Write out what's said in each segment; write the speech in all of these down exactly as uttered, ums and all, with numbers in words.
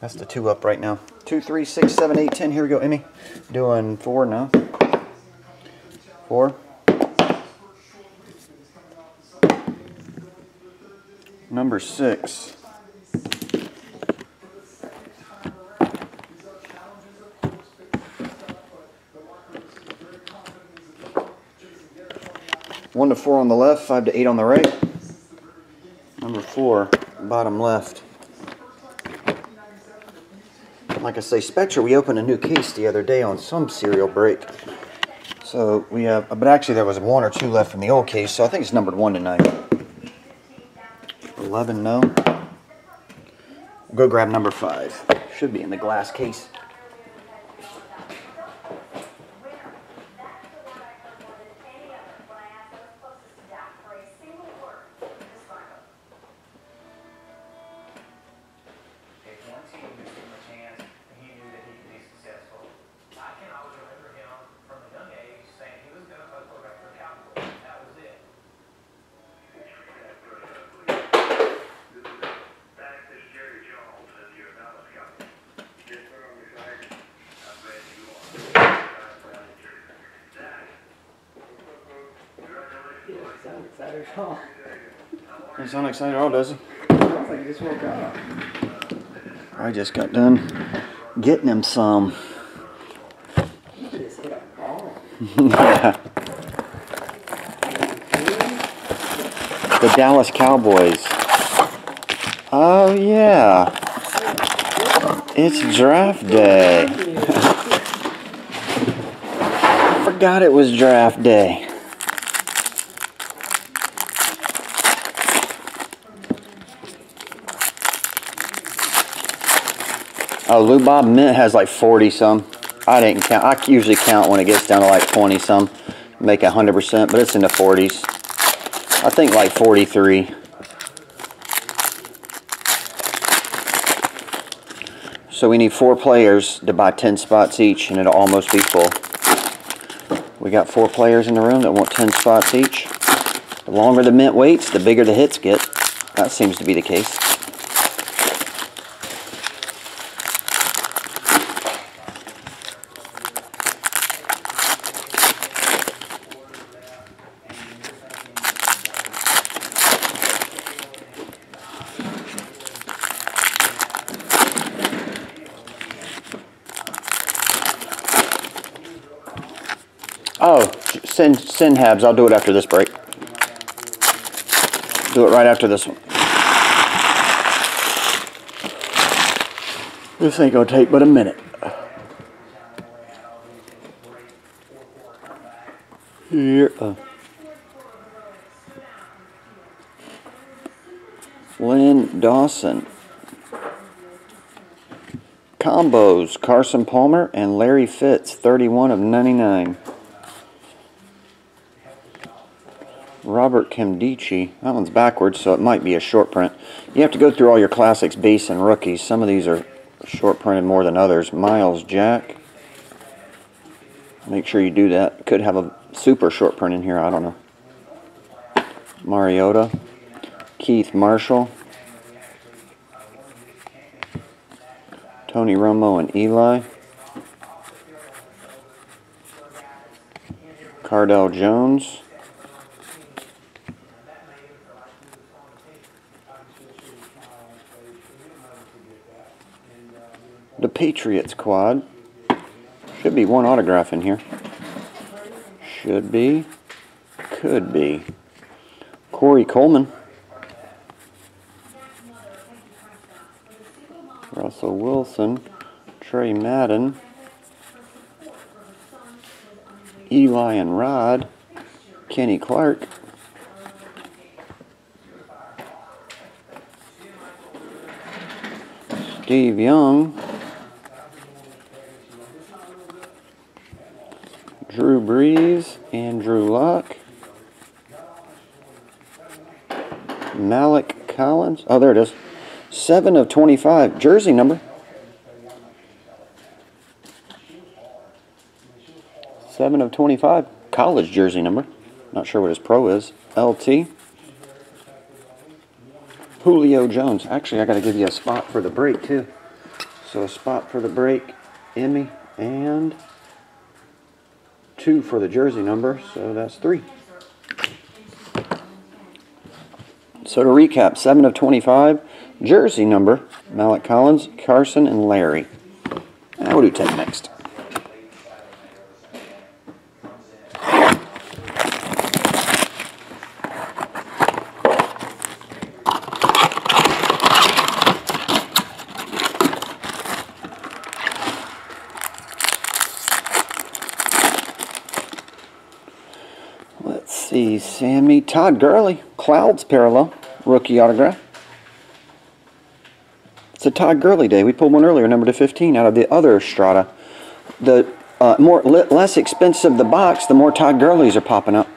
That's the two up right now. Two, three, six, seven, eight, ten. Here we go, Emmy. Doing four now. Four. Number six. One to four on the left, five to eight on the right. Number four, bottom left. Like I say, Spectre, we opened a new case the other day on some serial break. So we have, but actually there was one or two left in the old case, so I think it's numbered one tonight. eleven, no. Go grab number five. Should be in the glass case. He's not excited at all, does he? I just got done getting him some. You just hit a ball. Yeah. The Dallas Cowboys. Oh, yeah. It's draft day. I forgot it was draft day. Oh, Lou Bob Mint has like forty some. I didn't count. I usually count when it gets down to like twenty some. Make one hundred percent, but it's in the forties. I think like forty-three. So we need four players to buy ten spots each, and it'll almost be full. We got four players in the room that want ten spots each. The longer the Mint waits, the bigger the hits get. That seems to be the case. Send, send Habs. I'll do it after this break. Do it right after this one. This ain't gonna take but a minute. Here. Uh, Lynn Dawson. Combos. Carson Palmer and Larry Fitz. thirty-one of ninety-nine. Robert Kemdici. That one's backwards, so it might be a short print. You have to go through all your classics, base, and rookies. Some of these are short printed more than others. Miles Jack. Make sure you do that. Could have a super short print in here. I don't know. Mariota. Keith Marshall. Tony Romo and Eli. Cardale Jones. The Patriots quad. Should be one autograph in here. Should be. Could be. Corey Coleman. Russell Wilson. Trey Madden. Eli and Rod. Kenny Clark. Steve Young. Drew Brees, Andrew Luck, Malik Collins. Oh, there it is. seven of twenty-five. Jersey number. seven of twenty-five. College jersey number. Not sure what his pro is. L T. Julio Jones. Actually, I got to give you a spot for the break, too. So a spot for the break, Emmy, and two for the jersey number, so that's three. So to recap, seven of twenty-five, jersey number, Malik Collins, Carson, and Larry. Now what do you take next? Sammy, Todd Gurley, Clouds Parallel, rookie autograph. It's a Todd Gurley day. We pulled one earlier, number two fifteen, out of the other Strata. The uh, more less expensive the box, the more Todd Gurleys are popping up.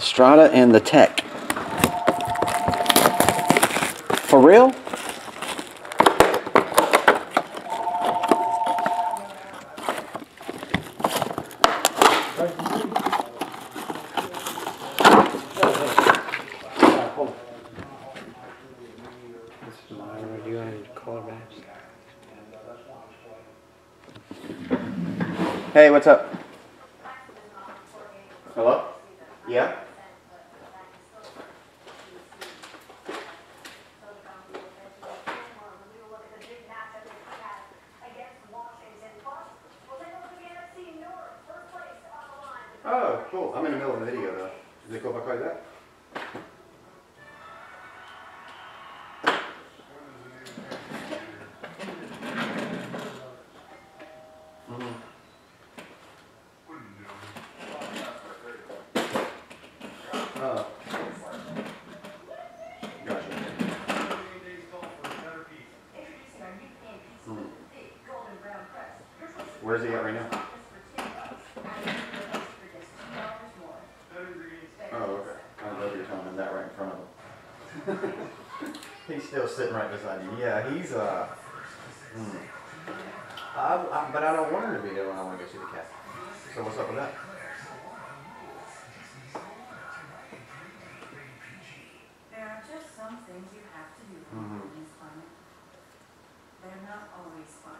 Strata and the Tech. For real? Hey, what's up? Hello? Yeah? Oh, cool. I'm in the middle of a video, though. Does it go back like that? Where's he at right now? Oh, okay. I love your tone and that right in front of him. He's still sitting right beside you. Yeah, he's, uh... Mm. I, I, but I don't want her to be there when I want to go see the cat. So what's up with that? There are just some things you have to do mm-hmm. in this climate. They're not always fun.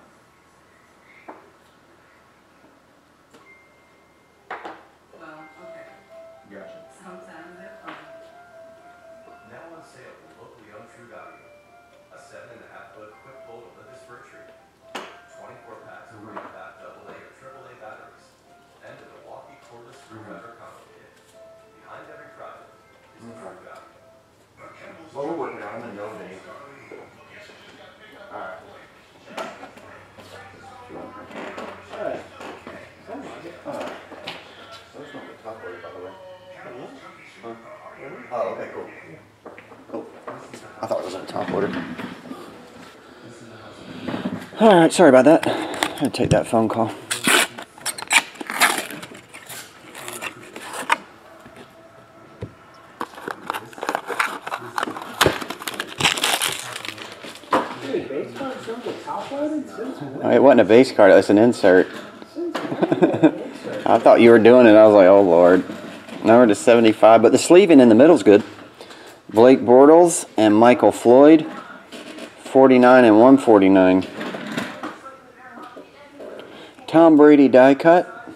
Oh, okay, cool. Cool. I thought it was on top order. Alright, sorry about that. I'm going to take that phone call. It wasn't a base card, it's an insert. I thought you were doing it, I was like, oh lord. Number to seventy-five, but the sleeving in the middle's good. Blake Bortles and Michael Floyd, forty-nine and one forty-nine. Tom Brady die cut.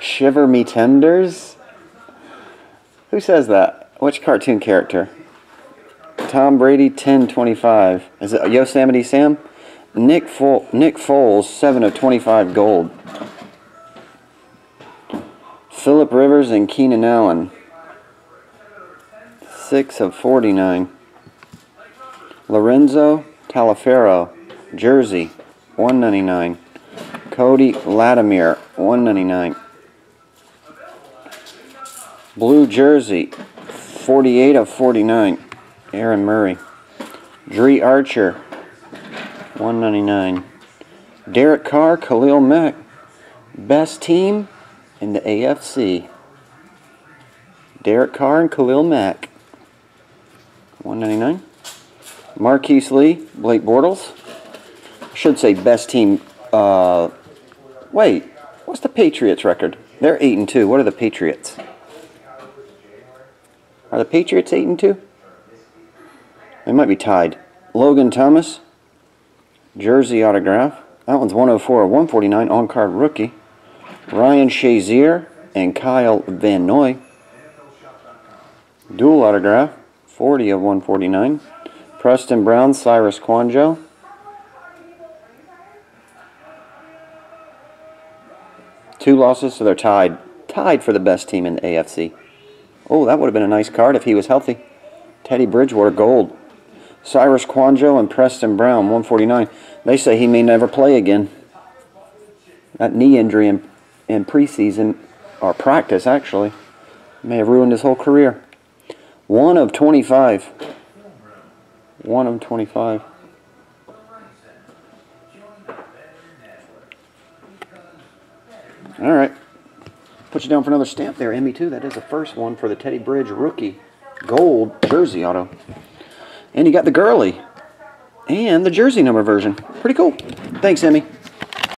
Shiver me tenders. Who says that? Which cartoon character? Tom Brady ten twenty-five. Is it Yosemite Sam? Nick Fo Nick Foles seven of twenty-five gold. Philip Rivers and Keenan Allen, six of forty-nine. Lorenzo Talaferro, jersey, one ninety-nine. Cody Latimer, one ninety-nine. Blue jersey, forty-eight of forty-nine. Aaron Murray. Dree Archer, one ninety-nine. Derek Carr, Khalil Mack, best team in the A F C. Derek Carr and Khalil Mack, one ninety-nine. Marquise Lee, Blake Bortles. I should say best team. Uh, wait, what's the Patriots record? They're eight and two. What are the Patriots? Are the Patriots eight and two? They might be tied. Logan Thomas, jersey autograph. That one's one oh four of one forty-nine, on-card rookie. Ryan Shazier and Kyle Van Noy. Dual autograph, forty of one forty-nine. Preston Brown, Cyrus Quanjo. Two losses, so they're tied. Tied for the best team in the A F C. Oh, that would have been a nice card if he was healthy. Teddy Bridgewater, gold. Cyrus Quanjo and Preston Brown, one forty-nine. They say he may never play again. That knee injury in, in preseason, or practice actually, may have ruined his whole career. one of twenty-five. one of twenty-five. All right. Put you down for another stamp there, M E two. That is the first one for the Teddy Bridge rookie gold jersey auto. And you got the Gurley and the jersey number version. Pretty cool. Thanks, Emmy.